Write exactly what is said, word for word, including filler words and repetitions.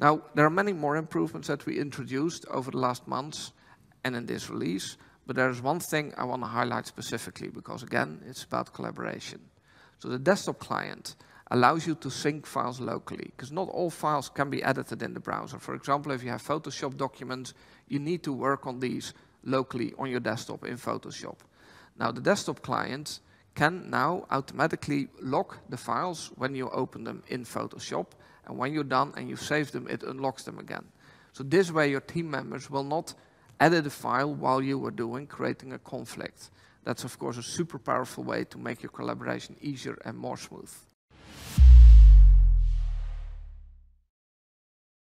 Now, there are many more improvements that we introduced over the last months and in this release, but there's one thing I want to highlight specifically, because again, it's about collaboration. So the desktop client allows you to sync files locally, because not all files can be edited in the browser. For example, if you have Photoshop documents, you need to work on these locally on your desktop in Photoshop. Now, the desktop client can now automatically lock the files when you open them in Photoshop, and when you're done and you've saved them, it unlocks them again. So this way, your team members will not edit a file while you were doing, creating a conflict. That's, of course, a super powerful way to make your collaboration easier and more smooth.